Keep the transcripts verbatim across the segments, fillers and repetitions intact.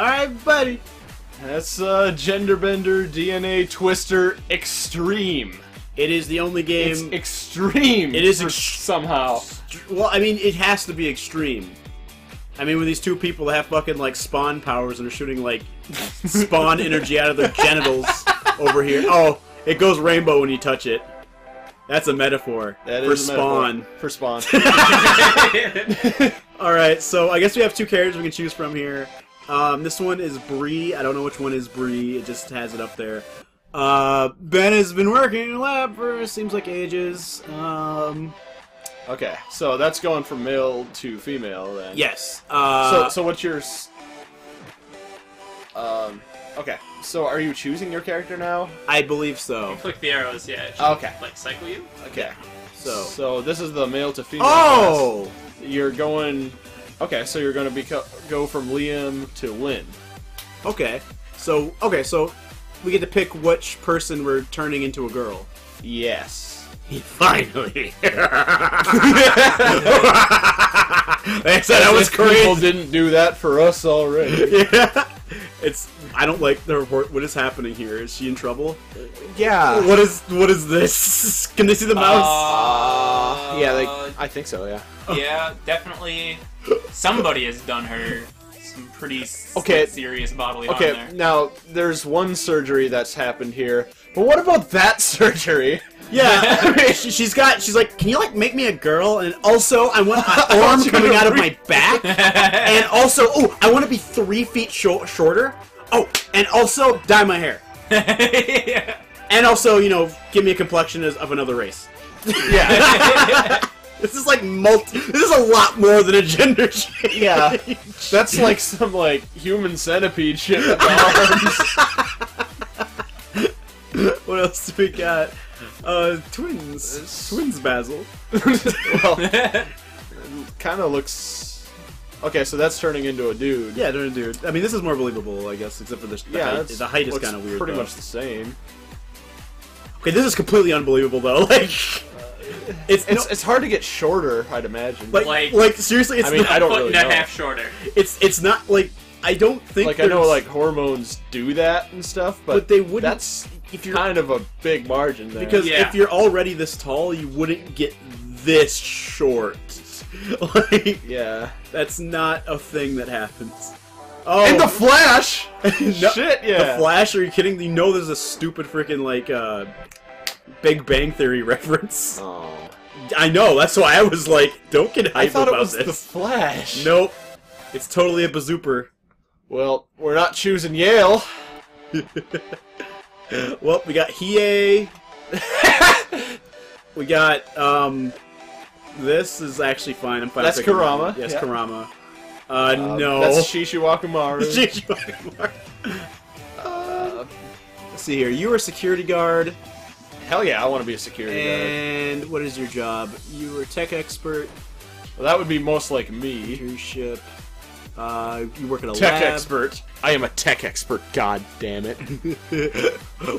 Alright, buddy. That's uh, Genderbender D N A Twister Extreme. It is the only game... It's extreme! It is ex somehow. Well, I mean, it has to be extreme. I mean, when these two people have fucking, like, spawn powers and are shooting, like, spawn energy out of their genitals over here. Oh, it goes rainbow when you touch it. That's a metaphor. That for is spawn. For spawn. Alright, so I guess we have two characters we can choose from here. Um, this one is Bree. I don't know which one is Bree. It just has it up there. Uh, Ben has been working in a lab for, seems like, ages. Um... Okay, so that's going from male to female, then. Yes. Uh... So, so what's your... Um... Okay, so are you choosing your character now? I believe so. You click the arrows, yeah. It should, okay. Like, cycle you? Okay. So so this is the male to female. Oh! Class. You're going... Okay, so you're going to go from Liam to Lynn. Okay. So, okay, so we get to pick which person we're turning into a girl. Yes. Finally! They said I was crazy. People didn't do that for us already. Yeah. It's. I don't like the report. What is happening here? Is she in trouble? Yeah. What is. What is this? Can they see the mouse? Uh, yeah. Like. I think so. Yeah. Yeah. Definitely. Somebody has done her some pretty okay. serious bodily harm. Okay. There. Now there's one surgery that's happened here, but what about that surgery? Yeah. I mean, she's got. She's like, can you like make me a girl? And also, I want my arm coming out of my back. And also, oh, I want to be three feet sh shorter. Oh, and also dye my hair. Yeah. And also, you know, give me a complexion as, of another race. Yeah. This is like multi. This is a lot more than a gender change. Yeah. That's like some like human centipede shit with arms. What else do we got? Uh, twins. It's... Twins, Basil. Well, kind of looks... Okay, so that's turning into a dude. Yeah, turning into a dude. I mean, this is more believable, I guess, except for the, the yeah, height. The height is kind of weird, pretty though. Much the same. Okay, this is completely unbelievable, though. Like... It's it's, no, it's hard to get shorter, I'd imagine. Like, like, like seriously, it's I mean, not... I don't really know. Half shorter. It's, it's not, like... I don't think Like, there's... I know, like, hormones do that and stuff, but... But they wouldn't... That's... If you're, kind of a big margin there. Because yeah. if you're already this tall, you wouldn't get this short. Like, yeah. That's not a thing that happens. Oh. And the Flash! No, shit, yeah. The Flash, are you kidding? You know there's a stupid freaking, like, uh, Big Bang Theory reference. Oh. I know, that's why I was like, don't get hype I thought about it was this. The Flash. Nope. It's totally a bazooper. Well, we're not choosing Yale. Well, we got Hiei. We got, um... This is actually fine. I'm fine. That's Kurama. Yes, yeah. Kurama. Uh, um, no. That's Shishiwakamaru. Shishiwakamaru. Uh, let's see here. You are a security guard. Hell yeah, I want to be a security and guard. And what is your job? You are a tech expert. Well, that would be most like me. Internship. Uh, you work in a tech lab. Tech expert. I am a tech expert, god damn it.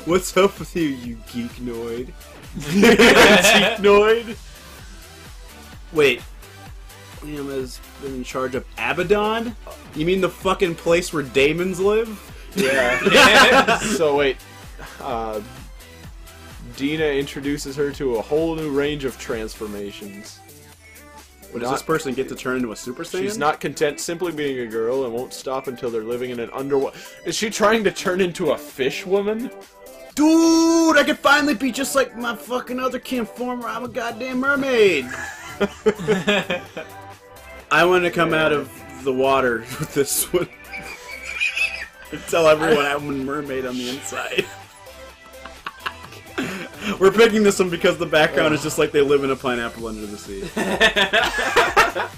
What's up with you, you geeknoid? Geeknoid? Wait. Liam has been in charge of Abaddon? You mean the fucking place where daemons live? Yeah. So wait. Uh, Dina introduces her to a whole new range of transformations. Well, does not, this person get to turn into a Super Saiyan? She's not content simply being a girl and won't stop until they're living in an underwater... Is she trying to turn into a fish woman? Dude, I could finally be just like my fucking other kin former. I'm a goddamn mermaid. I want to come yeah. out of the water with this one. And tell everyone I'm a mermaid on the inside. We're picking this one because the background oh. is just like they live in a pineapple under the sea.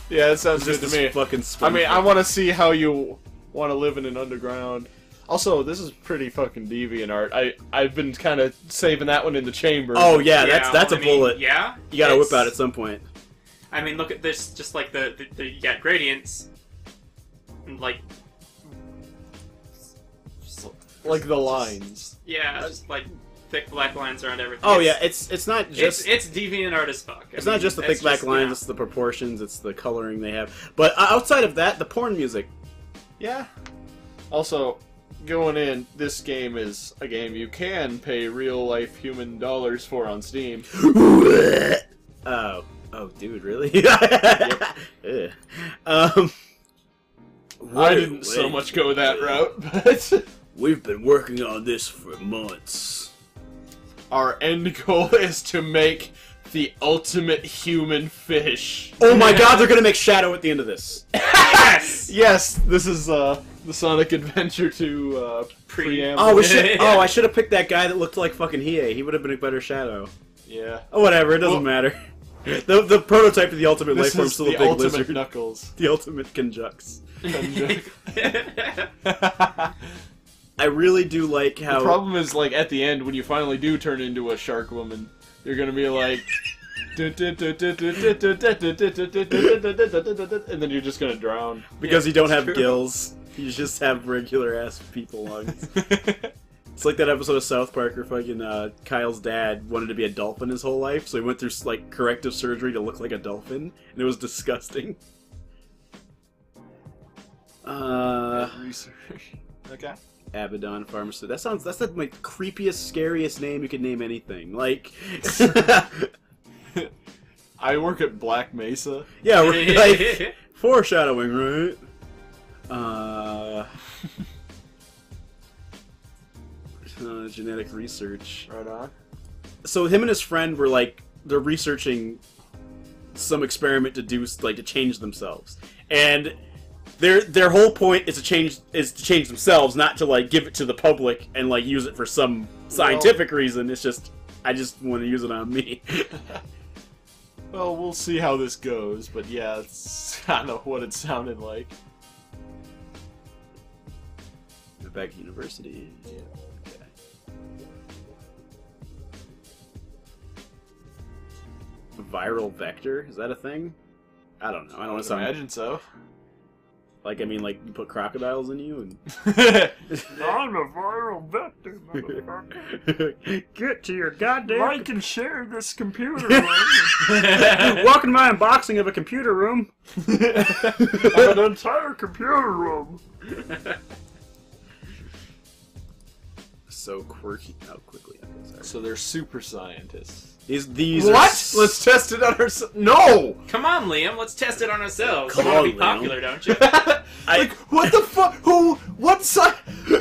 Yeah, that sounds it's good to me. Fucking I mean, I want to see how you want to live in an underground. Also, this is pretty fucking deviant art. I I've been kind of saving that one in the chamber. Oh yeah, yeah that's that's I a mean, bullet. Yeah, you gotta whip out at some point. I mean, look at this. Just like the, the, the you got gradients, and like like the lines. Yeah, just like. Thick black lines around everything. Oh it's, yeah, it's it's not just it's, it's deviant art as fuck. I it's mean, not just the thick black just, lines, yeah. it's the proportions, it's the coloring they have. But outside of that, the porn music. Yeah. Also, going in, this game is a game you can pay real-life human dollars for on Steam. Oh. Oh, dude, really? Yep. um, I didn't wait, so much go that wait. route, but... We've been working on this for months. Our end goal is to make the ultimate human fish. Oh my god, they're gonna make Shadow at the end of this. Yes! Yes, this is, uh, the Sonic Adventure two, uh, preamble. Oh, we should, oh, I should've picked that guy that looked like fucking Hiei. He would've been a better Shadow. Yeah. Oh, whatever, it doesn't well, matter. The, the prototype of the ultimate life form still a big lizard. The ultimate Knuckles. The ultimate Conjux. Conjux. I really do like how... The problem is, like, at the end, when you finally do turn into a shark woman, you're gonna be like... and then you're just gonna drown. Because yeah, you don't have true. gills. You just have regular-ass people lungs. It's like that episode of South Park where fucking uh, Kyle's dad wanted to be a dolphin his whole life, so he went through like corrective surgery to look like a dolphin, and it was disgusting. Uh, research. Okay. Abaddon Pharmaceutical. That sounds. That's the like, creepiest, scariest name you could name anything. Like. I work at Black Mesa. Yeah, we're like foreshadowing, right? Uh. Uh, genetic research. Right on. So him and his friend were like they're researching some experiment to do like to change themselves, and their their whole point is to change is to change themselves, not to like give it to the public and like use it for some scientific well, reason. It's just I just want to use it on me. Well, we'll see how this goes, but yeah, it's kind of what it sounded like. We're back at university. Yeah. Viral vector? Is that a thing? I don't know. I don't want to sound... imagine so. Like, I mean, like, you put crocodiles in you and... I'm a viral vector, motherfucker. Get to your goddamn... Like and share this computer room. Welcome to my unboxing of a computer room. An entire computer room. So quirky. Oh, quickly. Okay, sorry. So they're super scientists. These, these what? Are... Let's test it on ourselves. No! Come on, Liam. Let's test it on ourselves. Come you want to be Liam. Popular, don't you? I... Like, what the fuck? Who? What? Si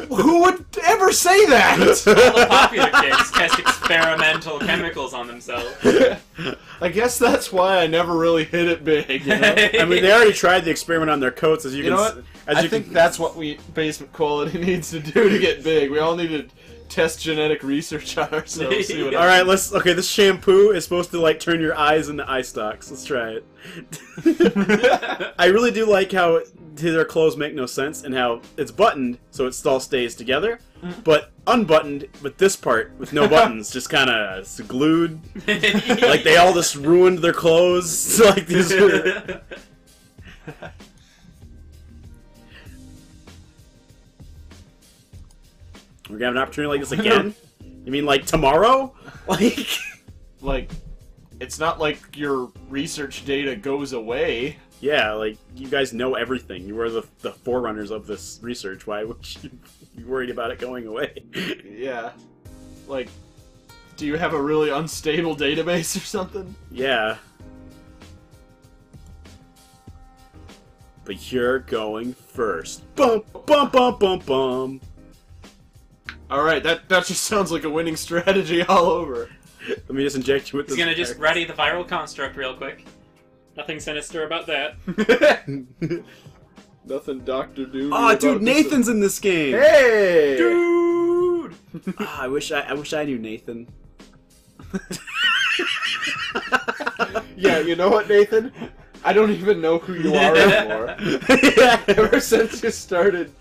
who would ever say that? All the popular kids test experimental chemicals on themselves. I guess that's why I never really hit it big. You know? I mean, they already tried the experiment on their coats, as you, you can. Know what? As I you think can... that's what we Basement Quality needs to do to get big. We all need to. Test genetic research on ourselves. See what all right, let's. Okay, this shampoo is supposed to like turn your eyes into eye stalks. Let's try it. I really do like how it, their clothes make no sense and how it's buttoned, so it all stays together. Mm. But unbuttoned, with this part with no buttons, just kind of glued. Like they all just ruined their clothes. So, like these. Were... We're gonna have an opportunity like this again? You mean like tomorrow? Like, like, it's not like your research data goes away. Yeah, like you guys know everything. You were the the forerunners of this research. Why would you be worried about it going away? Yeah, like, do you have a really unstable database or something? Yeah. But you're going first. Bum bum bum bum bum. Alright, that, that just sounds like a winning strategy all over. Let me just inject you with this. He's gonna just ready the viral construct real quick. Nothing sinister about that. Nothing Doctor Doom. Oh, dude, Nathan's in this game! Hey! Dude! Oh, I wish I, I wish I knew Nathan. Yeah, you know what, Nathan? I don't even know who you are anymore. Yeah, ever since you started...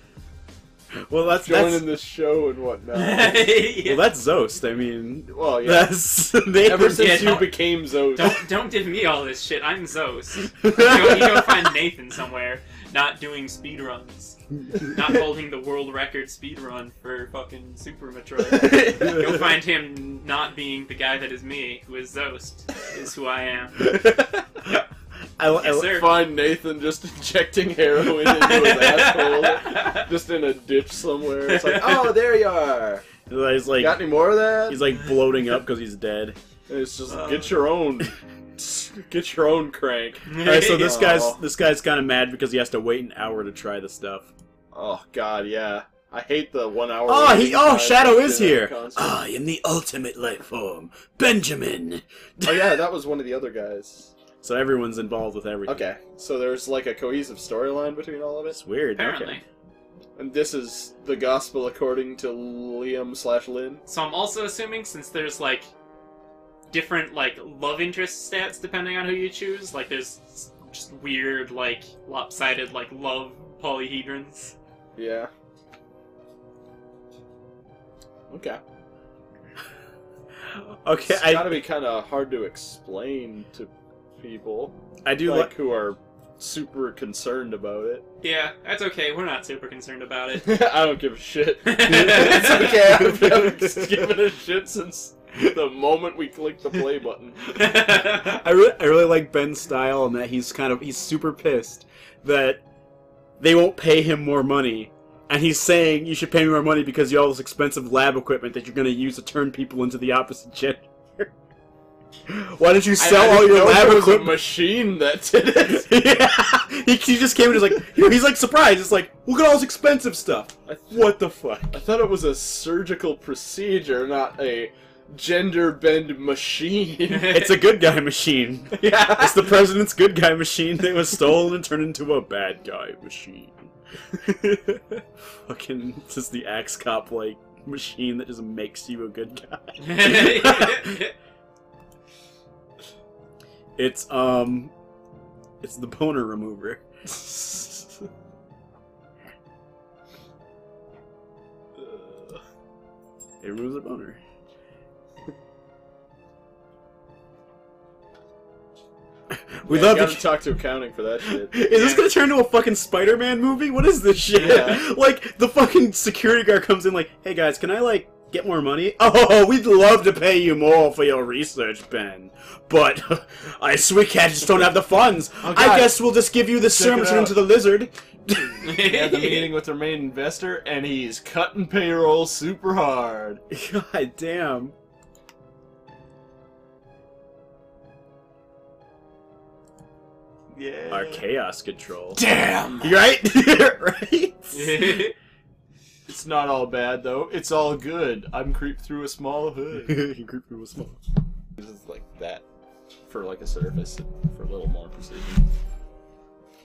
Well, that's joining that's... this show and whatnot. Yeah. Well, that's Zost. I mean, well, yeah. That's ever since yeah, you became Zost. Don't don't give me all this shit. I'm Zost. You go, you go find Nathan somewhere, not doing speedruns, not holding the world record speedrun for fucking Super Metroid. Go find him not being the guy that is me, who is Zost, is who I am. I, yes, I, I find Nathan just injecting heroin into his asshole, just in a ditch somewhere. It's like, oh, there you are. He's like, got any more of that? He's like bloating up because he's dead. And it's just um. get your own, get your own crank. All right, so this oh. guy's this guy's kind of mad because he has to wait an hour to try this stuff. Oh God, yeah. I hate the one hour. Oh, he! Oh, Shadow is here. I am the ultimate life form, Benjamin. Oh yeah, that was one of the other guys. So everyone's involved with everything. Okay, so there's like a cohesive storyline between all of it. It's weird. Apparently. Okay. And this is the gospel according to Liam slash Lynn. So I'm also assuming, since there's like different like love interest stats depending on who you choose, like there's just weird like lopsided like love polyhedrons. Yeah. Okay. Okay. It's gotta I, be kind of hard to explain to people. I do like who are super concerned about it. Yeah, that's okay. We're not super concerned about it. I don't give a shit. It's okay. I've been giving a shit since the moment we clicked the play button. I really, I really like Ben's style, and that he's kind of he's super pissed that they won't pay him more money. And he's saying, you should pay me more money because you have all this expensive lab equipment that you're going to use to turn people into the opposite gender. Why did you sell I, I all your lab equipment? It was a machine that did it. Yeah. He, he just came and was like, he's like surprised. It's like, look at all this expensive stuff. What the fuck? I thought it was a surgical procedure, not a gender bend machine. It's a good guy machine. Yeah. It's the president's good guy machine that was stolen and turned into a bad guy machine. Fucking just the Axe Cop like machine that just makes you a good guy. It's um it's the boner remover. It removes a boner. We yeah, love you gotta talk to accounting for that shit. Is yeah. this gonna turn into a fucking Spider-Man movie? What is this shit? Yeah. Like, the fucking security guard comes in like, hey guys, can I, like, get more money? Oh, we'd love to pay you more for your research, Ben. But, I swear, cats just don't have the funds. Oh, I guess we'll just give you the serum turned into the lizard. He had the meeting with their main investor, and he's cutting payroll super hard. God damn. Yeah. Our chaos control. Damn! Right? Right? It's not all bad, though. It's all good. I'm creeped through a small hood. You creep through a small hood. This is like that for like a surface, for a little more precision.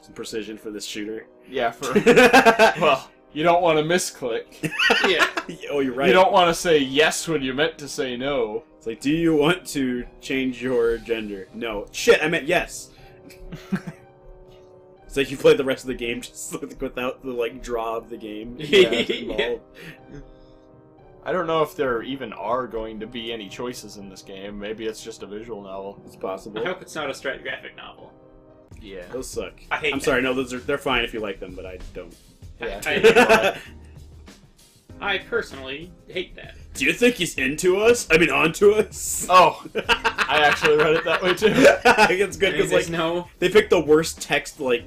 Some precision for this shooter. Yeah, for... Well, you don't want to misclick. Yeah. Oh, you're right. You don't want to say yes when you meant to say no. It's like, do you want to change your gender? No. Shit, I meant yes. It's like you played the rest of the game just without the like draw of the game. Yeah, yeah. I don't know if there even are going to be any choices in this game. Maybe it's just a visual novel. It's possible. I hope it's not a straight graphic novel. Yeah, those suck. I hate. I'm them. sorry. No, those are they're fine if you like them, but I don't. Yeah. I, I, I personally hate that. Do you think he's into us? I mean, onto us? Oh, I actually read it that way too. I think it's good because like no, they picked the worst text like,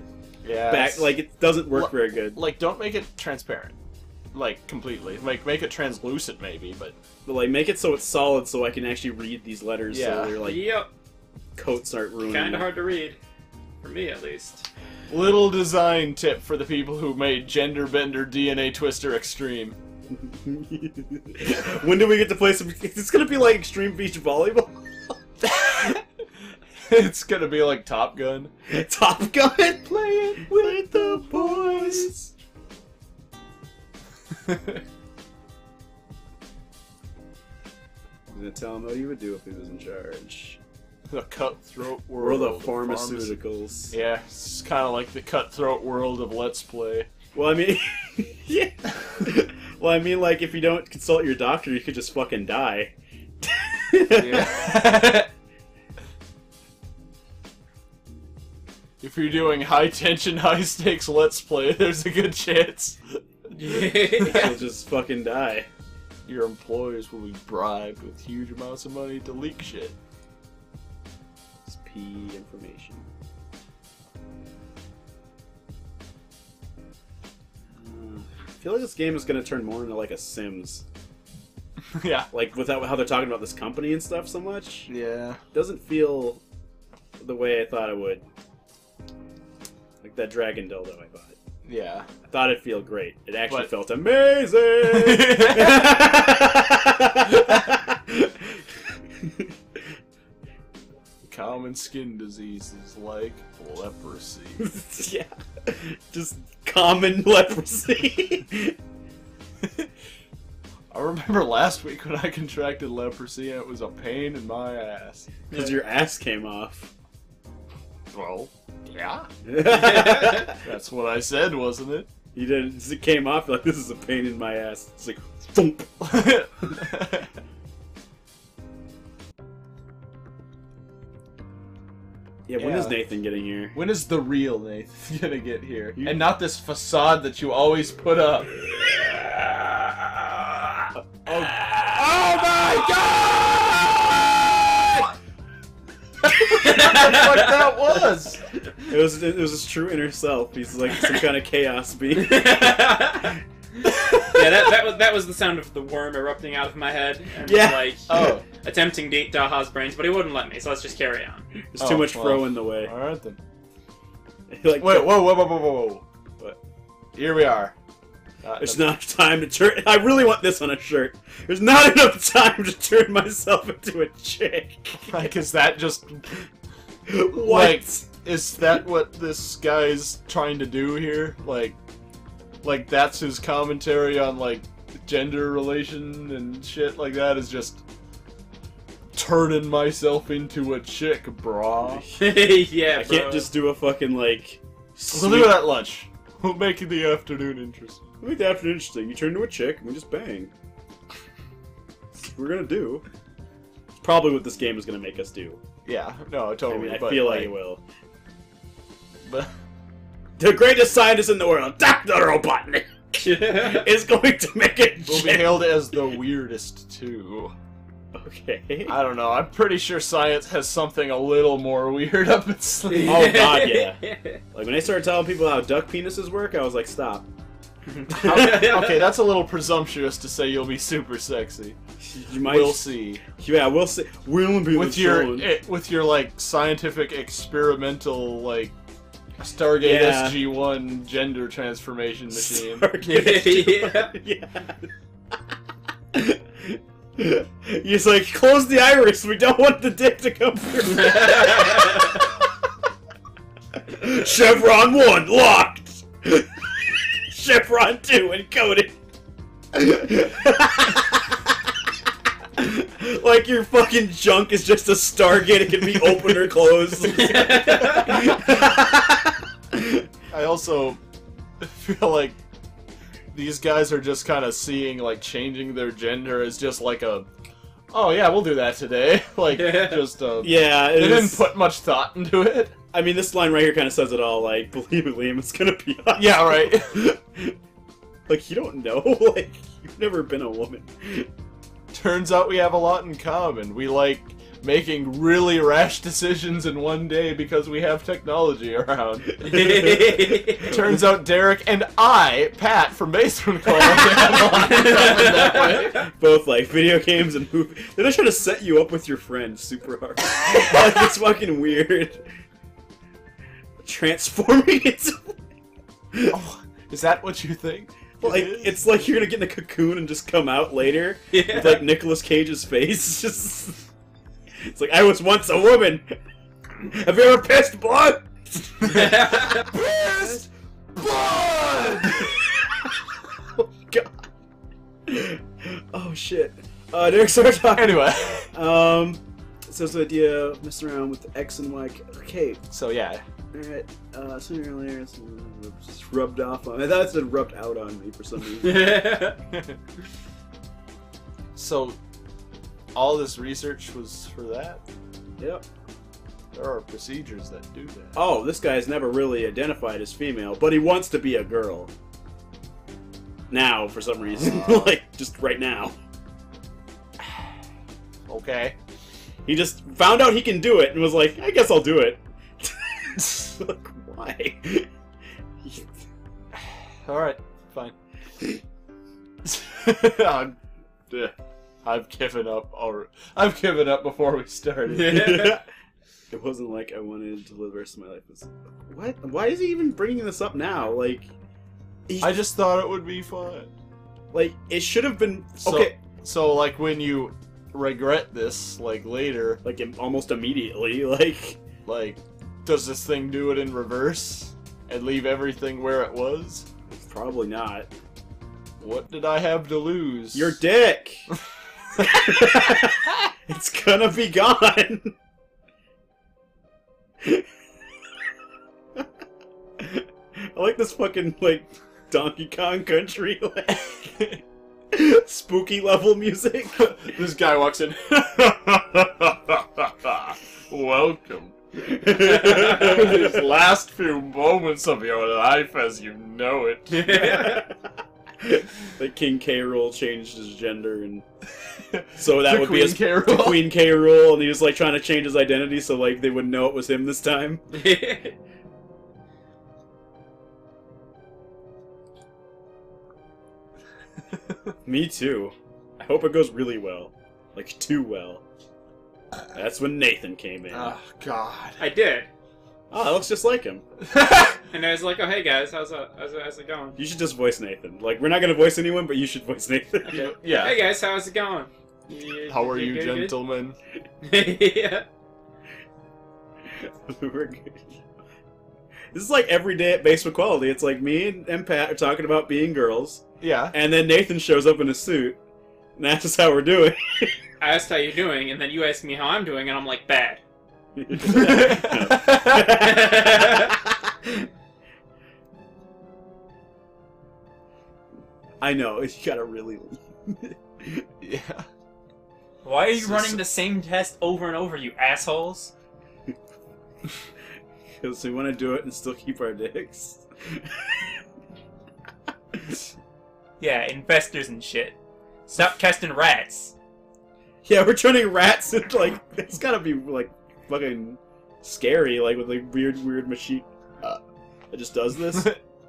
yeah, back like it doesn't work L very good. Like, don't make it transparent, like completely. Like, make it translucent maybe, but but like make it so it's solid so I can actually read these letters. Yeah. So they're like, yep, coats aren't ruined. Kind of hard to read, for me at least. Little design tip for the people who made Genderbender D N A Twister Extreme. When do we get to play some? It's gonna be like Extreme Beach Volleyball. It's gonna be like Top Gun. Top Gun, play it with the boys. I'm gonna tell him what he would do if he was in charge. The cutthroat world, world of pharmaceuticals. pharmaceuticals. Yeah, it's kind of like the cutthroat world of Let's Play. Well, I mean, yeah. Well, I mean, like, if you don't consult your doctor, you could just fucking die. Yeah. If you're doing high-tension, high-stakes Let's Play, there's a good chance you'll just fucking die. Your employers will be bribed with huge amounts of money to leak shit. It's P E information. feel like this game is going to turn more into like a Sims. Yeah. Like, without how they're talking about this company and stuff so much. Yeah. Doesn't feel the way I thought it would. Like that dragon dildo I bought. Yeah. I thought it'd feel great. It actually but... felt amazing! Common skin diseases like leprosy. Yeah. Just common leprosy. I remember last week when I contracted leprosy, it was a pain in my ass. Because your ass came off. Well, yeah. That's what I said, wasn't it? You didn't. It came off like, this is a pain in my ass. It's like, thump. Yeah, when yeah. is Nathan getting here? When is the real Nathan gonna get here? You... And not this facade that you always put up. Oh. Oh my God! That's what that was. It was it was his true inner self. He's like some kind of chaos being. Yeah, that that was that was the sound of the worm erupting out of my head. And yeah. Like oh, attempting to eat Daha's brains, but he wouldn't let me. So let's just carry on. There's oh, too much well, fro in the way. All right then. Like, wait! Whoa! Whoa! Whoa! Whoa! Whoa! What? Here we are. Uh, There's not enough time to turn. I really want this on a shirt. There's not enough time to turn myself into a chick. Like, is that just what? Like, is that what this guy's trying to do here? Like, like that's his commentary on like gender relation and shit like that. Is just turning myself into a chick, brah. Yeah, I bro. Can't just do a fucking like. We'll do it at lunch. We'll make the afternoon interesting. We'll make the afternoon interesting. You turn into a chick, and we just bang. That's what we're gonna do. It's probably what this game is gonna make us do. Yeah, no, totally. I mean, I feel like it will. But... The greatest scientist in the world, Doctor Robotnik, is going to make it. We'll be hailed as the weirdest, too. Okay. I don't know. I'm pretty sure science has something a little more weird up its sleeve. Oh God, yeah. Like when they started telling people how duck penises work, I was like, stop. Okay, okay, that's a little presumptuous to say you'll be super sexy. You might. We'll see. Yeah, we'll see. We'll be with your it, with your like scientific experimental like Stargate yeah. S G one gender transformation machine. Stargate yeah. yeah. He's like, close the iris, we don't want the dick to come through. Chevron one, locked! Chevron two, encoded! Like your fucking junk is just a Stargate, it can be open or closed. I also feel like these guys are just kind of seeing, like, changing their gender as just like a, oh yeah, we'll do that today. Like, yeah. just uh, yeah, it they is... didn't put much thought into it. I mean, this line right here kind of says it all. Like, believe it, Liam, it's gonna be awesome. Yeah, right. Like, you don't know. Like, you've never been a woman. Turns out we have a lot in common. We like making really rash decisions in one day because we have technology around. Turns out Derek and I, Pat, from Basement Quality, have a lot of that way. Both like video games and movies. They're just trying to set you up with your friends super hard. Like, it's fucking weird. Transforming into... Oh, is that what you think? Like, it it's like you're gonna get in a cocoon and just come out later yeah. with like Nicolas Cage's face. Just... It's like, I was once a woman! Have you ever pissed blood? Pissed blood! Oh, God. Oh, shit. Uh, Derek started talking. Anyway. Um, so it's the idea of messing around with the X and Y. Okay. So, yeah. Alright, uh, sooner or later, it's just rubbed off on me. I thought it said rubbed out on me for some reason. Yeah. So... All this research was for that? Yep. There are procedures that do that. Oh, this guy's never really identified as female, but he wants to be a girl. Now, for some reason. Uh, like, just right now. Okay. He just found out he can do it and was like, I guess I'll do it. Like, why? Alright, fine. I'm, uh, I've given up. Or I've given up before we started. Yeah. It wasn't like I wanted to live the rest of my life. It was, what? Why is he even bringing this up now? Like, he, I just thought it would be fun. Like, it should have been. So, okay. So, like, when you regret this, like, later, like, almost immediately, like, like, does this thing do it in reverse and leave everything where it was? Probably not. What did I have to lose? Your dick. It's gonna be gone. I like this fucking, like, Donkey Kong Country, like, spooky level music. This guy walks in. Welcome. His last few moments of your life as you know it. Like, King K. Rool changed his gender, and so that would Queen be his K. Rool. Queen K. Rool, and he was like trying to change his identity so like they wouldn't know it was him this time. Me too. I hope it goes really well, like too well. That's when Nathan came in. Oh God! I did. Oh, that looks just like him. And I was like, oh, hey guys, how's it, how's it, how's it going? You should just voice Nathan. Like, we're not going to voice anyone, but you should voice Nathan. Okay. Yeah. Hey guys, how's it going? You, How are you, you gentlemen? Yeah. We're good. This is like every day at Basement Quality. It's like me and, and Pat are talking about being girls. Yeah. And then Nathan shows up in a suit. And that's just how we're doing. I asked how you're doing, and then you asked me how I'm doing, and I'm like, bad. I know, you gotta really... Yeah. Why are you so, running so... the same test over and over, you assholes? Because we want to do it and still keep our dicks. Yeah, investors and shit. Stop testing rats. Yeah, we're turning rats into, like, it's gotta be, like, fucking scary, like, with, like, weird, weird machine uh, that just does this.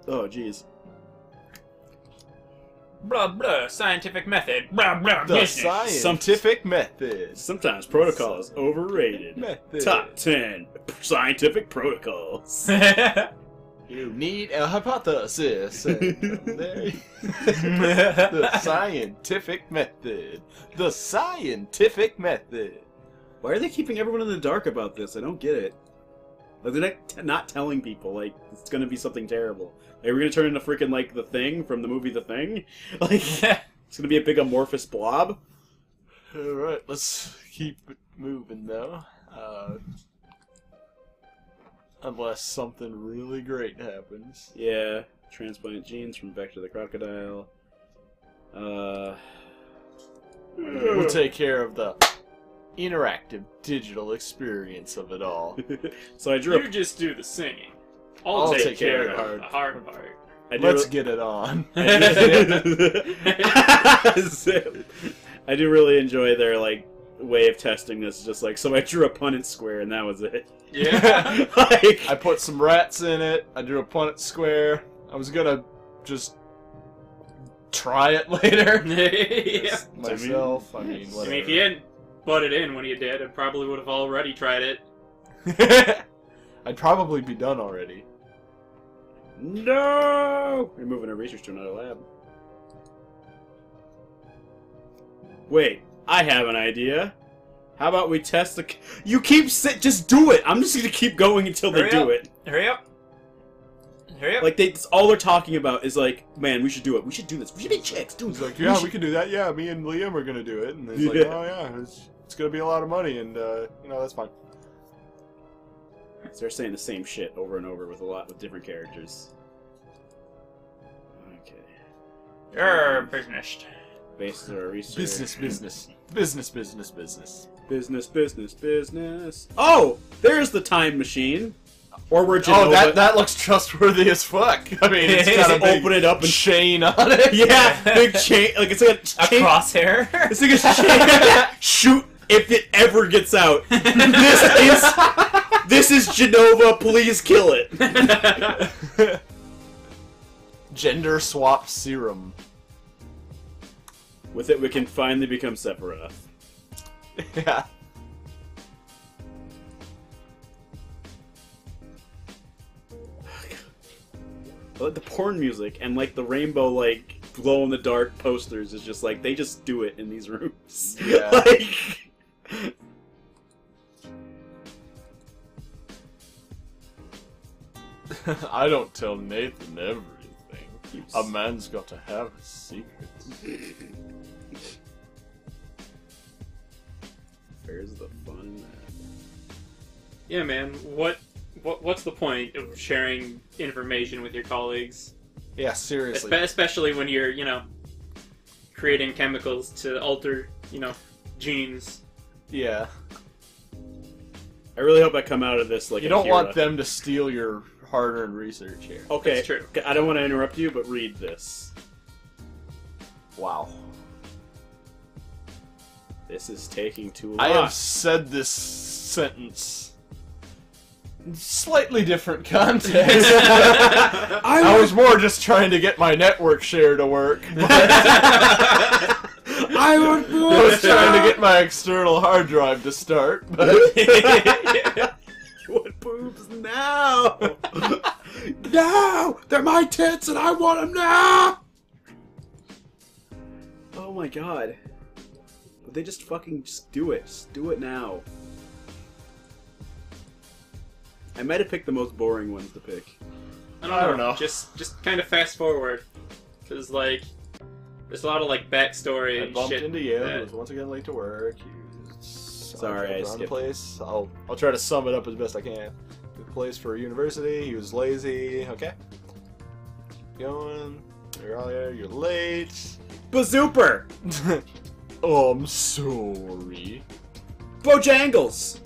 Oh, jeez. Blah, blah, scientific method. Blah, blah, the scientific method. Sometimes protocol is overrated. Method. Top ten scientific protocols. You need a hypothesis. The scientific method. The scientific method. Why are they keeping everyone in the dark about this? I don't get it. Like, they're not, t not telling people, like, it's gonna be something terrible. Like, we're gonna turn into freaking, like, The Thing from the movie The Thing? Like, it's gonna be a big amorphous blob. Alright, let's keep it moving, though. Uh... Unless something really great happens. Yeah. Transplant genes from Vector the Crocodile. Uh, we'll take care of the interactive digital experience of it all. So I drew. You just do the singing. I'll, I'll take, take care, care of hard. the hard part. I Let's get it on. I do really enjoy their, like, way of testing this, just like, so I drew a Punnett square and that was it. Yeah. Like, I put some rats in it, I drew a Punnett square, I was gonna just try it later. Yeah. Myself, I mean, I mean, whatever. I mean, if you hadn't butted in when you did, I probably would have already tried it. I'd probably be done already. No! We're moving our research to another lab. Wait. I have an idea. How about we test the... You keep sit. Just do it! I'm just gonna keep going until Hurry they up. do it. Hurry up. Hurry up. Like, they, all they're talking about is like, man, we should do it. We should do this. We should be chicks. Dude, like, yeah, we, should... we can do that. Yeah, me and Liam are gonna do it. And he's yeah. like, oh yeah, it's, it's gonna be a lot of money. And, uh, you know, that's fine. So they're saying the same shit over and over with a lot with different characters. Okay. You're business. Based on our research. Business, business. Business, business, business. Business, business, business. Oh! There's the time machine. Or we're Genova. Oh, that, that looks trustworthy as fuck. I mean, it's got to open it up and chain on it. Yeah, big chain. Like, it's like a, a chain. Crosshair. It's like a chain. Shoot if it ever gets out. This is, this is Genova. Please kill it. Gender swap serum. With it, we can finally become Sephiroth. Yeah. But the porn music and like the rainbow, like glow in the dark posters is just like they just do it in these rooms. Yeah. Like... I don't tell Nathan everything. Oops. A man's got to have his secrets. Where's the fun, man? Yeah, man. What? What? What's the point of sharing information with your colleagues? Yeah, seriously. Espe especially when you're, you know, creating chemicals to alter, you know, genes. Yeah. I really hope I come out of this like you don't a hero. Want them to steal your hard-earned research here. Okay, that's true. I don't want to interrupt you, but read this. Wow. This is taking too long. I have said this sentence in slightly different context. I, I was more just trying to get my network share to work. But I, would I was trying to get my external hard drive to start. But what boobs now? No! They're my tits and I want them now! Oh my god. They just fucking just do it. Just do it now. I might have picked the most boring ones to pick. I don't, I don't know. know. Just just kind of fast forward. Because, like, there's a lot of, like, backstory and shit. I bumped into you. I was once again late to work. You Sorry, I skipped. Place. I'll, I'll try to sum it up as best I can. Good place for university. He was lazy. Okay. Going. You're all there. You're late. Bazooper! Oh, I'm sorry. Bojangles!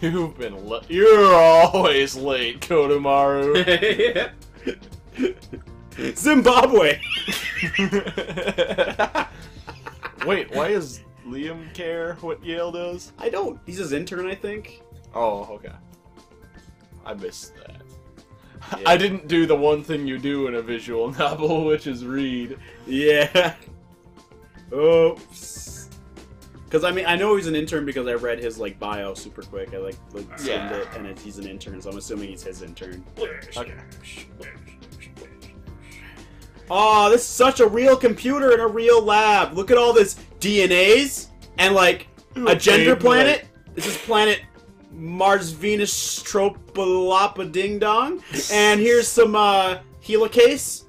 You've been late. You're always late, Kodomaru. Zimbabwe! Wait, why does Liam care what Yale does? I don't. He's his intern, I think. Oh, okay. I missed that. Yeah. I didn't do the one thing you do in a visual novel, which is read. Yeah. Oops. Because I mean, I know he's an intern because I read his like bio super quick. I like, like skimmed it, and it, he's an intern, so I'm assuming he's his intern. Okay. Oh, this is such a real computer in a real lab. Look at all this D N As and like a gender planet. This is planet Mars Venus Tropalapa Ding Dong, and here's some uh, helicase.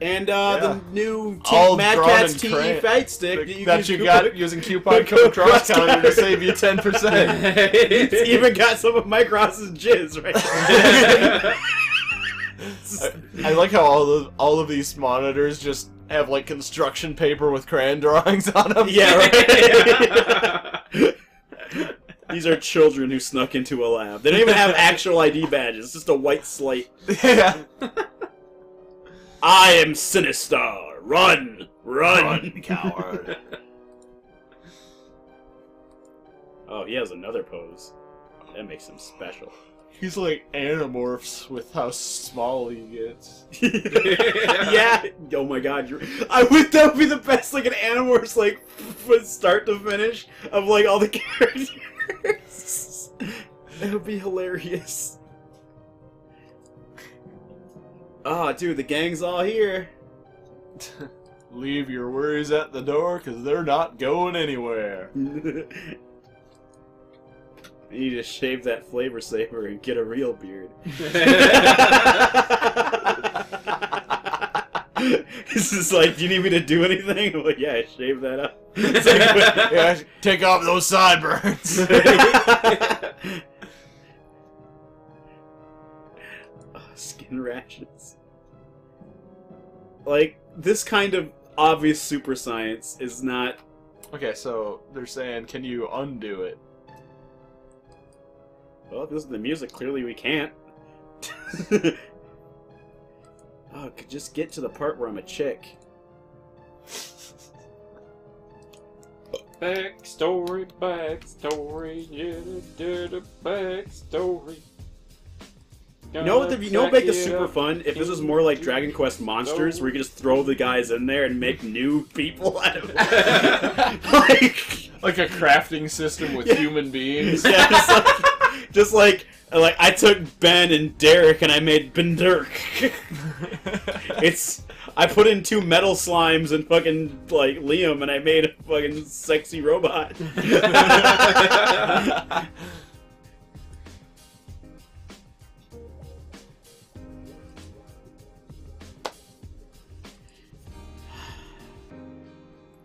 And uh, yeah. the new T Mad Catz T E fight stick the, that you, that you got using coupon code CrossCounter to save you ten percent. It's even got some of my Cross's jizz right there. I, I like how all of all of these monitors just have like construction paper with crayon drawings on them. Yeah, right. These are children who snuck into a lab. They don't even have actual I D badges. It's just a white slate. Yeah. I am sinister. Run, run, run coward. Oh, he has another pose. That makes him special. He's like Animorphs with how small he gets. Yeah. Oh my God. You're... I would. That would be the best. Like an Animorphs, like from start to finish of like all the characters. It would be hilarious. Ah, oh, dude, the gang's all here. Leave your worries at the door, because they're not going anywhere. I need to shave that flavor saver and get a real beard. This is like, do you need me to do anything? I'm like, yeah, shave that up. It's like, yeah, take off those sideburns. Skin rashes. Like, this kind of obvious super science is not... Okay, so they're saying, can you undo it? Well, if this is the music, clearly we can't. Oh, I could just get to the part where I'm a chick. Backstory, backstory, yeah, backstory. You know what would make this super fun? If this was more like Dragon Quest Monsters, where you could just throw the guys in there and make new people out of them. like, like a crafting system with yeah. human beings. Yeah, just like, just like, like I took Ben and Derek and I made Bendirk. It's... I put in two metal slimes and fucking, like, Liam, and I made a fucking sexy robot.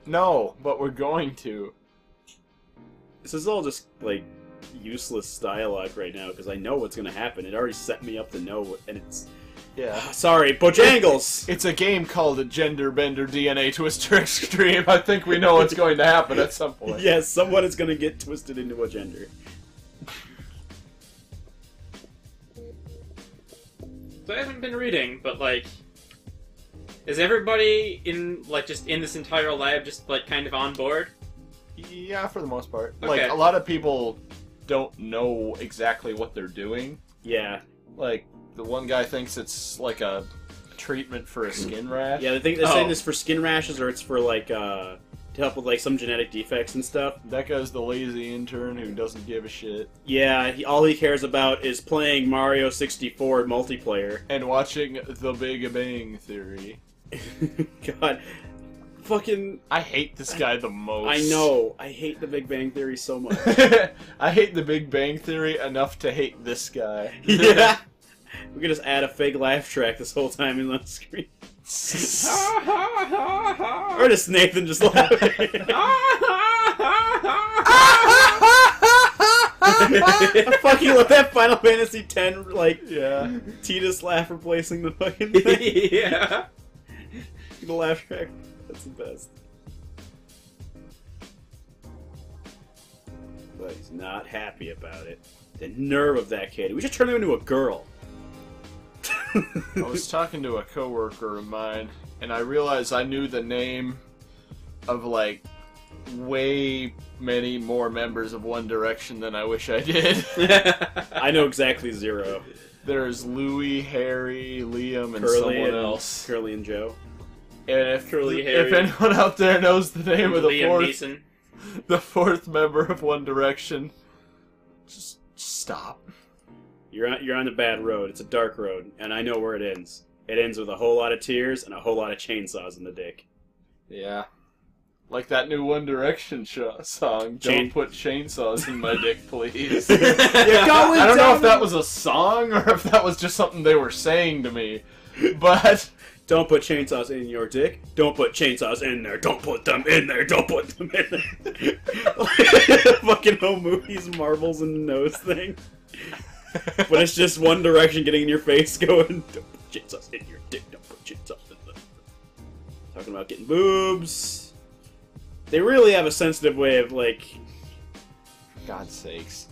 No, but we're going to. This is all just, like, useless dialogue right now, because I know what's going to happen. It already set me up to know, and it's... Yeah. Sorry, Bojangles! It's a game called a Genderbender D N A Twister Extreme. I think we know what's going to happen at some point. Yes, yeah, someone is going to get twisted into a gender. So I haven't been reading, but like... Is everybody in, like, just in this entire lab just, like, kind of on board? Yeah, for the most part. Okay. Like, a lot of people don't know exactly what they're doing. Yeah. Like... The one guy thinks it's like a treatment for a skin rash. Yeah, they think they're oh. saying this for skin rashes, or it's for like uh, to help with like some genetic defects and stuff. That guy's the lazy intern who doesn't give a shit. Yeah, he, all he cares about is playing Mario sixty-four multiplayer and watching The Big Bang Theory. God, fucking! I hate this guy I, the most. I know. I hate The Big Bang Theory so much. I hate The Big Bang Theory enough to hate this guy. Yeah. We could just add a fake laugh track this whole time in the screen. Or just Nathan just laughing. Fuck you, let that Final Fantasy X, like, yeah. Tidus laugh replacing the fucking thing. Yeah. The laugh track. That's the best. But he's not happy about it. The nerve of that kid. We should turn him into a girl. I was talking to a coworker of mine, and I realized I knew the name of, like, way many more members of One Direction than I wish I did. I know exactly zero. There's Louie, Harry, Liam, and Curly someone and, else. Curly and Joe. And if, Curly, Harry, if anyone out there knows the name of the Liam fourth, Neeson. the fourth member of One Direction, just stop. You're on, you're on the bad road. It's a dark road, and I know where it ends. It ends with a whole lot of tears and a whole lot of chainsaws in the dick. Yeah. Like that new One Direction sh song, Chain Don't Put Chainsaws in My Dick, Please. You're going I don't down. know if that was a song or if that was just something they were saying to me, but... Don't put chainsaws in your dick. Don't put chainsaws in there. Don't put them in there. Don't put them in there. Fucking whole movies, marbles and nose thing. But it's just One Direction getting in your face going, don't put chainsaws in your dick, don't put chainsaws in the... Talking about getting boobs. They really have a sensitive way of, like... For God's sakes.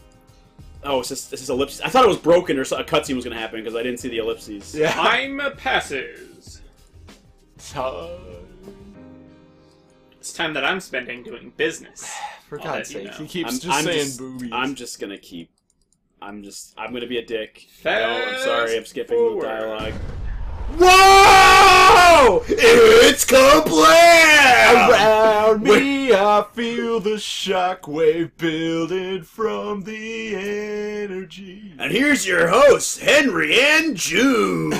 Oh, it's just, it's just ellipses. I thought it was broken or a cutscene was going to happen because I didn't see the ellipses. Yeah. Time passes. Time. It's time that I'm spending doing business. For God's sake, you know. He keeps I'm, just I'm saying just, boobies. I'm just going to keep... I'm just, I'm gonna be a dick. Fast no, I'm sorry, I'm skipping forward. the dialogue. Whoa! It's complete! Around me, I feel the shockwave building from the energy. And here's your hosts, Henry and June.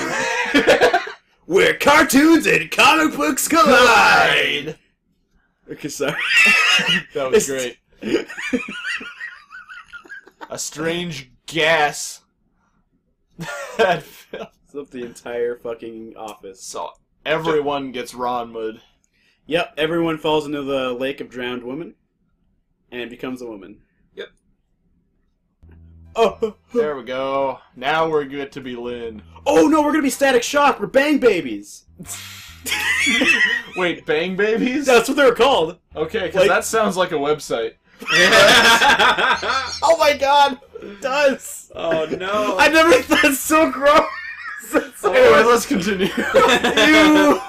Where cartoons and comic books collide. Okay, sorry. That was great. A strange gas that fills up the entire fucking office. So everyone gets Ronmud. Yep, everyone falls into the lake of drowned women and becomes a woman. Yep. Oh, there we go. Now we're good to be Lynn. Oh no, we're gonna be Static Shock. We're Bang Babies. Wait, Bang Babies? That's what they were called. Okay, because like, that sounds like a website. Oh my God! It does! Oh no! I never thought that's so gross! That's so anyway, gross. Let's continue. Ew.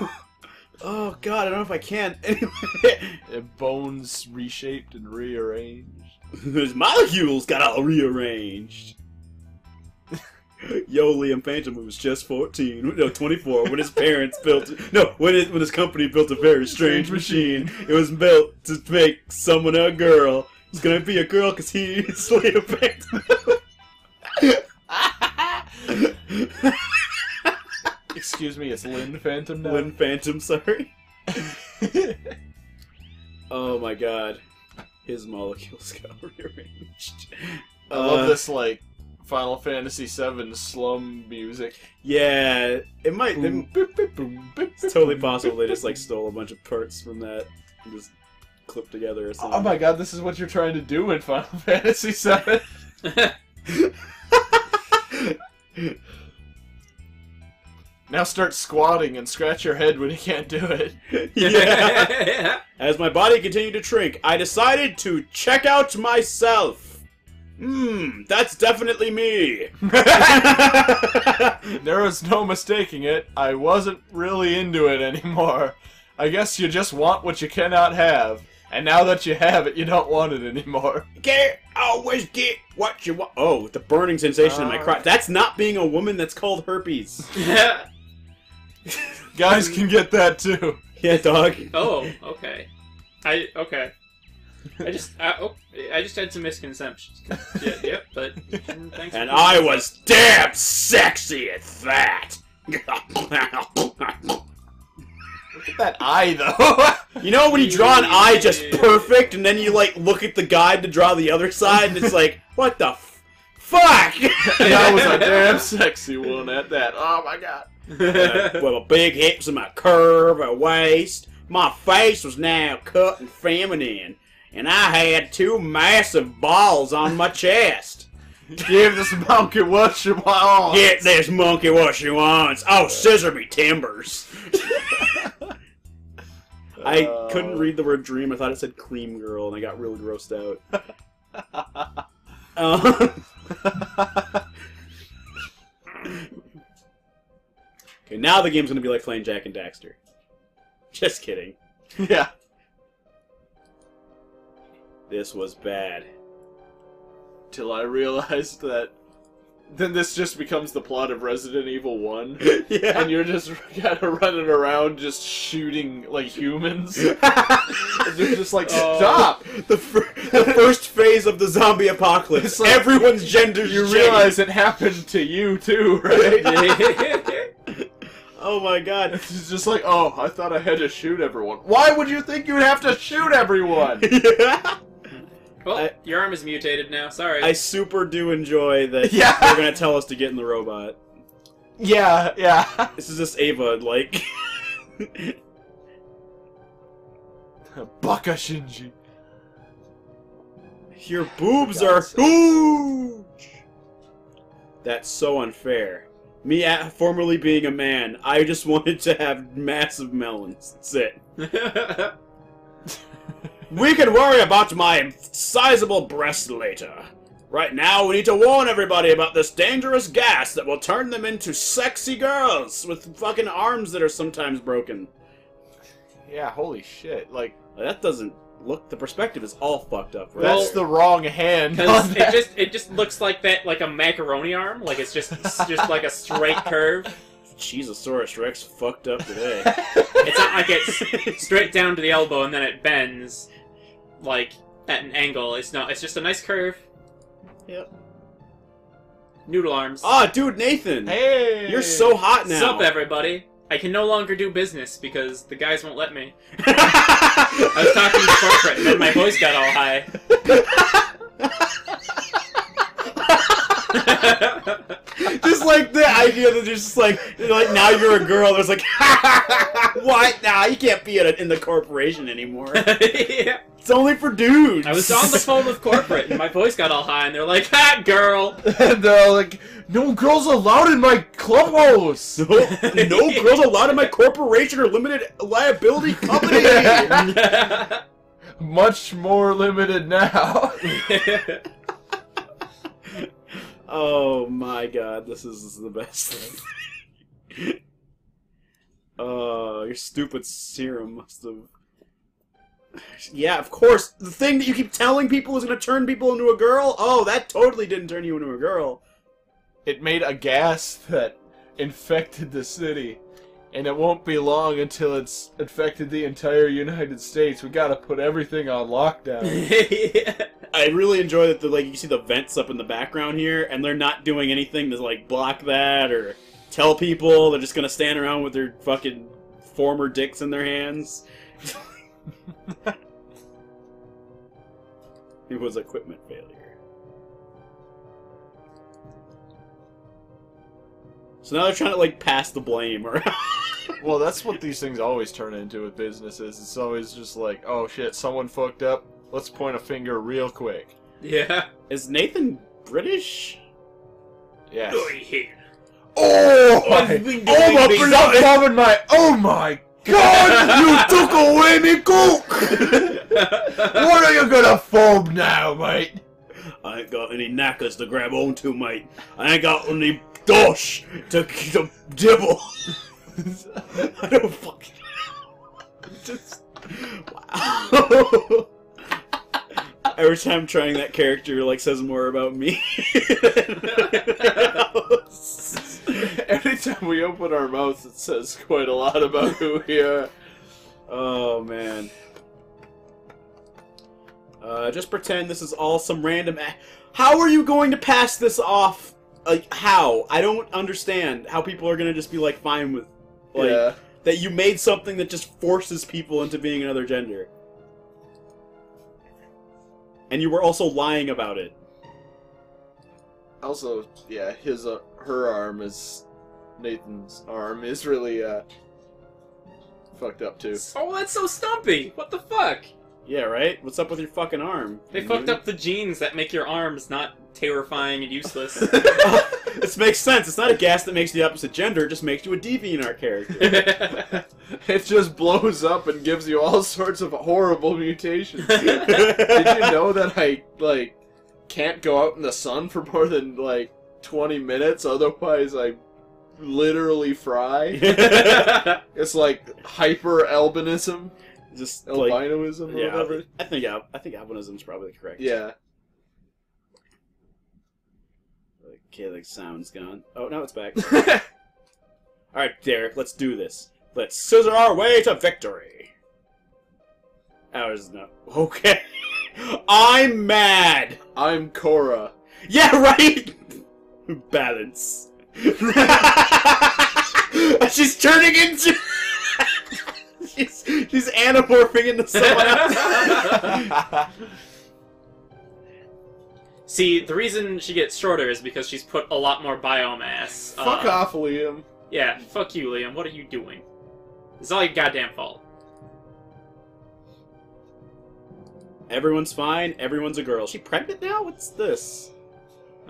Oh God, I don't know if I can. Anyway. Bones reshaped and rearranged. His molecules got all rearranged. Yo, Liam Phantom was just fourteen, no, twenty-four, when his parents built, no, when his, when his company built a very strange machine. It was built to make someone a girl. It's gonna be a girl because he's Liam Phantom. Excuse me, it's Lynn Phantom now? Lynn Phantom, sorry. Oh my god. His molecules got rearranged. I uh, love this, like, Final Fantasy seven slum music. Yeah, it might. Boom, it, boop, boop, boop, boop, it's totally possible boop, they just like stole a bunch of parts from that and just clipped together or something. Oh my god, this is what you're trying to do in Final Fantasy seven. Now start squatting and scratch your head when you can't do it. Yeah. As my body continued to shrink, I decided to check out myself. Hmm, that's definitely me. There was no mistaking it. I wasn't really into it anymore. I guess you just want what you cannot have. And now that you have it, you don't want it anymore. You can't always get what you want. Oh, the burning sensation uh, in my crotch. That's not being a woman, that's called herpes. Yeah. Guys can get that too. Yeah, dog. Oh, okay. I, okay. I just, I, oh, I just had some misconceptions. Yeah, yep, but thanks. And I was damn sexy at that. Look at that eye, though. You know when you draw an eye just perfect, and then you like look at the guide to draw the other side, and it's like, what the f fuck? And I was a damn sexy one at that. Oh my god. Uh, with my big hips and my curve, my waist, my face was now cut and feminine. And I had two massive balls on my chest. Give this monkey what she wants. Get this monkey what she wants. Oh, scissor me timbers. I uh, couldn't read the word dream. I thought it said cream girl, and I got really grossed out. um. Okay, now the game's going to be like playing Jack and Daxter. Just kidding. Yeah. This was bad. Till I realized that... Then this just becomes the plot of Resident Evil one. Yeah. And you're just kind of running around just shooting, like, humans. And you're just like, stop! Uh, the, fir the first phase of the zombie apocalypse. Like, everyone's gender's You changed. Realize it happened to you, too, right? Oh my god. It's just like, oh, I thought I had to shoot everyone. Why would you think you'd have to shoot everyone? Yeah. Well, I, your arm is mutated now, sorry. I super do enjoy that yeah. They're going to tell us to get in the robot. Yeah, yeah. This is just Ava, like... Baka Shinji. Your boobs are huge! That's so unfair. Me at, formerly being a man, I just wanted to have massive melons. That's it. We can worry about my sizable breasts later. Right now, we need to warn everybody about this dangerous gas that will turn them into sexy girls with fucking arms that are sometimes broken. Yeah, holy shit. Like, that doesn't look... The perspective is all fucked up, right? Well, that's the wrong hand. It just it just looks like that, like a macaroni arm. Like, it's just it's just like a straight curve. Cheezosaurus Rex fucked up today. It's not like it's straight down to the elbow and then it bends like at an angle. It's not. It's just a nice curve. Yep. Noodle arms. Ah, oh, dude, Nathan. Hey, you're so hot now. What's up, everybody? I can no longer do business because the guys won't let me. I was talking to corporate and then my voice got all high. Just like the idea that you're just like, like now you're a girl. There's like, what? Nah, you can't be in, a, in the corporation anymore. Yeah. It's only for dudes. I was on the phone with corporate and my voice got all high and they're like, ah, girl. And they're like, no girls allowed in my clubhouse! No, no girls allowed in my corporation or limited liability company! Much more limited now. Oh my god, this is, this is the best thing. Oh, uh, your stupid serum must have... Yeah, of course! The thing that you keep telling people is gonna turn people into a girl? Oh, that totally didn't turn you into a girl. It made a gas that infected the city, and it won't be long until it's infected the entire United States. We gotta put everything on lockdown. Yeah. I really enjoy that the, like, you see the vents up in the background here, and they're not doing anything to, like, block that or tell people. They're just gonna stand around with their fucking former dicks in their hands. It was equipment failure. So now they're trying to, like, pass the blame around. Well, that's what these things always turn into with businesses. It's always just like, oh shit, someone fucked up. Let's point a finger real quick. Yeah. Is Nathan British? Yes. Oh! I, oh my God! Coming my! Oh my God! You took away me coke. What are you gonna foam now, mate? I ain't got any knackers to grab onto, mate. I ain't got any. Dosh to, to dibble. I don't fucking. Just wow. Every time I'm trying that character, like, says more about me. Every time we open our mouths, it says quite a lot about who we are. Oh man. Uh, just pretend this is all some random. A How are you going to pass this off? Like, how? I don't understand how people are gonna just be, like, fine with, like, yeah. that you made something that just forces people into being another gender. And you were also lying about it. Also, yeah, his, uh, her arm is, Nathan's arm is really, uh, fucked up, too. Oh, that's so stumpy! What the fuck? Yeah, right? What's up with your fucking arm? They you fucked up the genes that make your arms not terrifying and useless. This makes sense. It's not a gas that makes the opposite gender, it just makes you a deviantart character. It just blows up and gives you all sorts of horrible mutations. Did you know that I, like, can't go out in the sun for more than, like, twenty minutes? Otherwise I literally fry? It's like hyper-albinism. Just albinoism, like, or yeah, whatever. I think I think albinism is probably correct. Yeah. Okay, the sound's gone. Oh no, it's back. All right, Derek, let's do this. Let's scissor our way to victory. That was no. Okay. I'm mad. I'm Korra. Yeah, right. Balance. She's turning into. She's, she's anamorphing into someone else. See, the reason she gets shorter is because she's put a lot more biomass. Fuck uh, off, Liam. Yeah, fuck you, Liam. What are you doing? It's all your goddamn fault. Everyone's fine. Everyone's a girl. Is she pregnant now? What's this?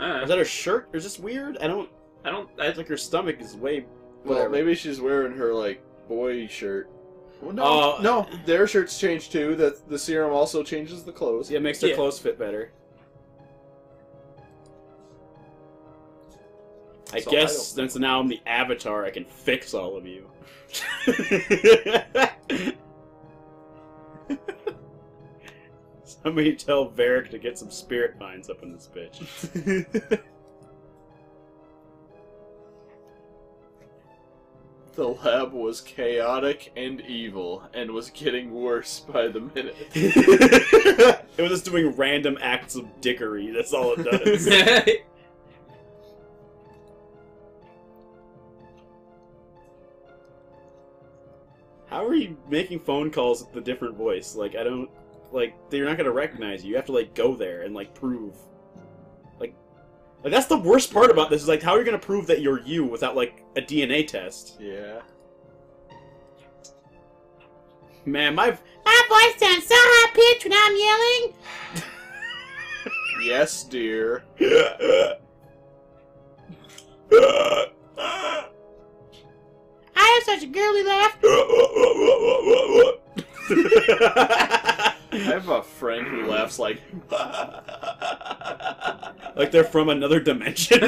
Uh, is that her shirt? Or is this weird? I don't... I don't... I think her stomach is way... Whatever. Well, maybe she's wearing her, like, boy shirt. Well, no, uh, no, their shirts change too. That the serum also changes the clothes. Yeah, it makes their yeah. clothes fit better. I so guess I since now I'm the avatar, I can fix all of you. Somebody tell Varric to get some spirit vines up in this bitch. The lab was chaotic and evil, and was getting worse by the minute. It was just doing random acts of dickery, that's all it does. How are you making phone calls with the different voice? Like, I don't... Like, they're not gonna recognize you. You have to, like, go there and, like, prove... Like, like that's the worst part about this, is, like, how are you gonna prove that you're you without, like, a D N A test? Yeah. Man, my... My voice sounds so high-pitched when I'm yelling! Yes, dear. I have such a girly laugh! I have a friend who laughs like... like they're from another dimension.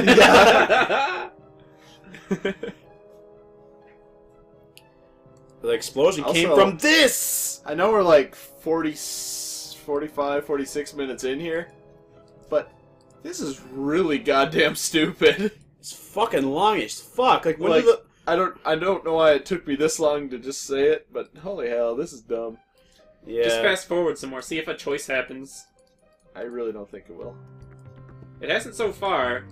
The explosion also came from this! I know we're like forty, forty-five, forty-six minutes in here, but this is really goddamn stupid. It's fucking long as fuck. Like, when like, did the... I don't I don't know why it took me this long to just say it, but holy hell, this is dumb. Yeah. Just fast forward some more, see if a choice happens. I really don't think it will. It hasn't so far.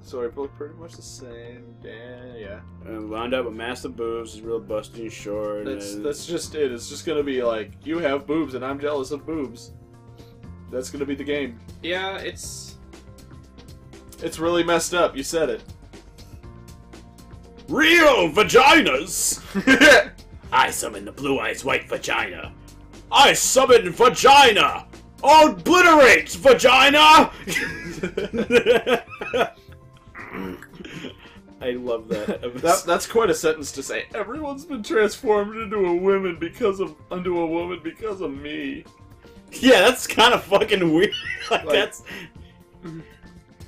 So it looked pretty much the same. Damn, yeah. And wound up with massive boobs, is real busty and short. That's and... that's just it. It's just gonna be like, you have boobs and I'm jealous of boobs. That's gonna be the game. Yeah, it's it's really messed up. You said it. Real vaginas. I summon the blue-eyes white vagina. I summon vagina. Obliterates vagina. I love that. that. That's quite a sentence to say. Everyone's been transformed into a woman because of into a woman because of me. Yeah, that's kind of fucking weird. like, like that's.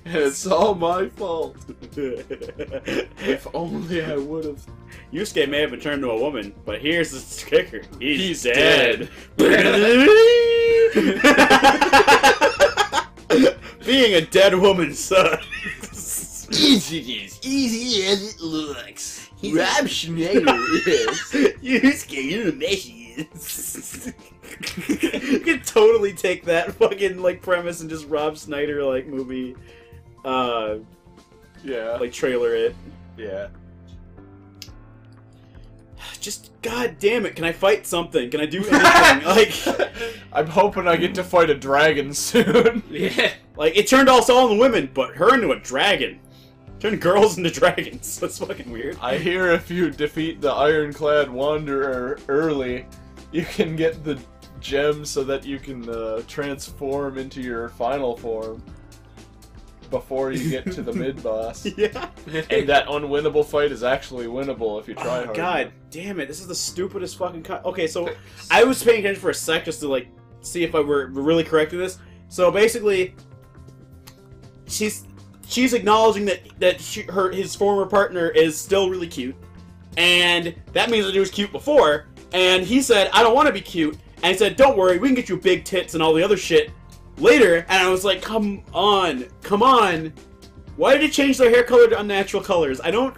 It's all my fault. If only I would have. Yusuke may have been turned to a woman, but here's the kicker: he's, he's dead. dead. Being a dead woman sucks. Easy it is, easy as it looks. He's Rob Schneider is. Yusuke, you're the best he is. You could totally take that fucking like premise and just Rob Schneider like movie. Uh, yeah. Like trailer it. Yeah. Just god damn it! Can I fight something? Can I do anything? Like, I'm hoping I get to fight a dragon soon. Yeah. Like it turned us all into women, but her into a dragon. Turned girls into dragons. That's fucking weird. I hear if you defeat the Ironclad Wanderer early, you can get the gem so that you can uh, transform into your final form. Before you get to the mid boss. Yeah. And that unwinnable fight is actually winnable if you try oh, hard. God damn it, this is the stupidest fucking co Okay, so I was paying attention for a sec just to like see if I were really correct in this. So basically she's she's acknowledging that that she, her his former partner is still really cute. And that means that he was cute before, and he said, I don't want to be cute, and I said, don't worry, we can get you big tits and all the other shit. Later, and I was like, come on, come on. Why did it change their hair color to unnatural colors? I don't...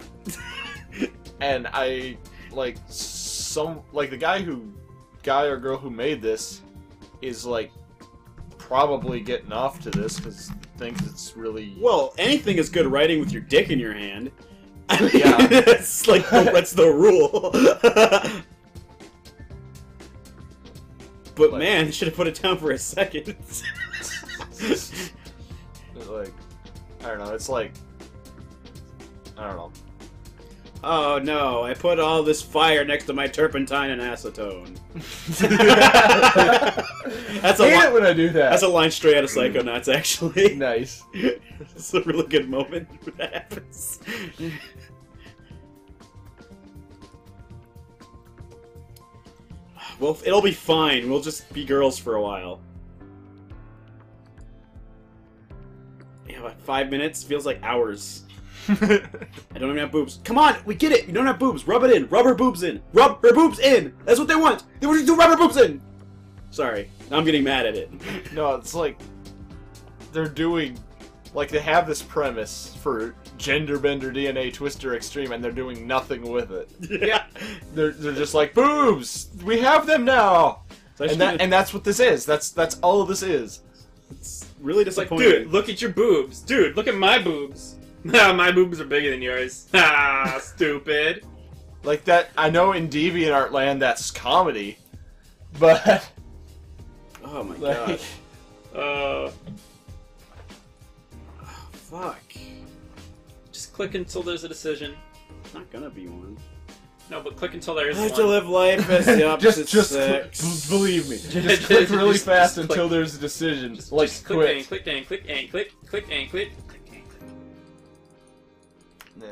And I, like, some, like, the guy who, guy or girl who made this is, like, probably getting off to this because thinks it's really... Well, anything is good writing with your dick in your hand. I mean, yeah. That's, like, the, that's the rule. But like, man, should have put it down for a second. Like, I don't know. It's like, I don't know. Oh no! I put all this fire next to my turpentine and acetone. That's a line when I do that. That's a line straight out of Psychonauts, actually. Nice. It's a really good moment when that happens. Well, it'll be fine. We'll just be girls for a while. Yeah, what, five minutes? Feels like hours. I don't even have boobs. Come on! We get it! You don't have boobs! Rub it in! Rub her boobs in! Rub her boobs in! That's what they want! They want you to rub her boobs in! Sorry. Now I'm getting mad at it. No, it's like... They're doing... Like, they have this premise for Genderbender D N A Twister Extreme, and they're doing nothing with it. Yeah. They're, they're just like, boobs! We have them now! So and, that, gonna... and that's what this is. That's that's all this is. It's really disappointing. Like, dude, look at your boobs. Dude, look at my boobs. My boobs are bigger than yours. Ah, stupid. Like that, I know in DeviantArt land that's comedy, but... Oh my like, god. Uh... Fuck. Just click until there's a decision. It's not gonna be one. No, but click until there is one. I have to live life as the opposite just, just sex. Believe me. Just click really just, fast just until click. There's a decision. Just, like, just click and click and click and click, click and click, click and click.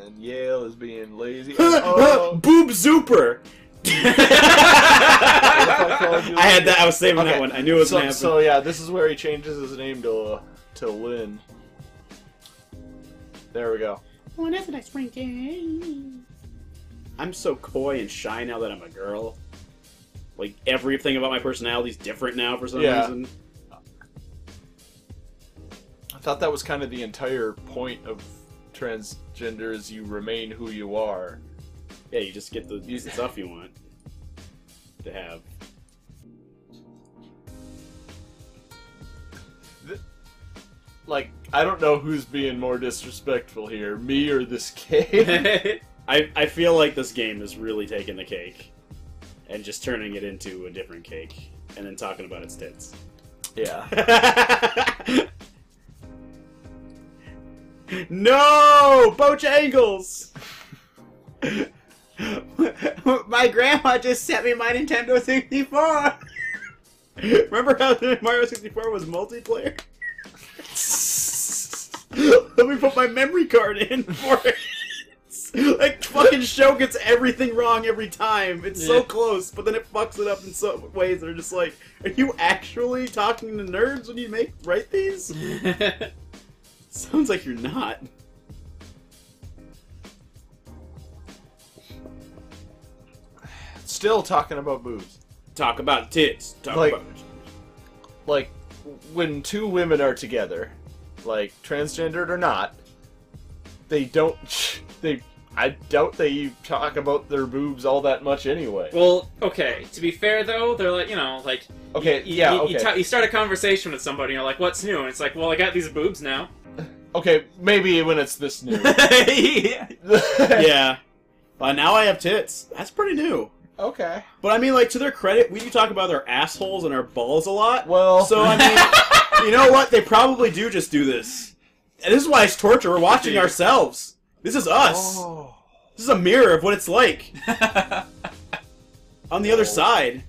And Yale is being lazy. Oh. Boob Zooper! I had that, I was saving okay. that one. I knew it was so, gonna happen. So yeah, this is where he changes his name to, uh, to Lynn. There we go. Oh, that's a nice spring. I'm so coy and shy now that I'm a girl. Like, everything about my personality is different now for some yeah. reason. I thought that was kind of the entire point of transgenders, you remain who you are. Yeah, you just get the stuff you want to have. Like, I don't know who's being more disrespectful here, me or this game. I, I feel like this game is really taking the cake and just turning it into a different cake and then talking about its tits. Yeah. No! Bojangles! My grandma just sent me my Nintendo sixty-four! Remember how the Mario sixty-four was multiplayer? Let me put my memory card in for it. Like, fucking show gets everything wrong every time. It's yeah. so close, but then it fucks it up in some ways. They're just like, are you actually talking to nerds when you make write these? Sounds like you're not. Still talking about boobs. Talk about tits. Talk like, about like when two women are together, like transgendered or not, they don't. They. I doubt they talk about their boobs all that much anyway. Well, okay. To be fair, though, they're like, you know, like... Okay, you, yeah, you, okay. You, ta you start a conversation with somebody, and you're like, what's new? And it's like, well, I got these boobs now. Okay, maybe when it's this new. Yeah. Yeah. But now I have tits. That's pretty new. Okay. But I mean, like, to their credit, we do talk about their assholes and our balls a lot. Well... So, I mean, you know what? They probably do just do this. And this is why it's torture. We're watching ourselves. This is us. Oh. This is a mirror of what it's like. On the oh. other side.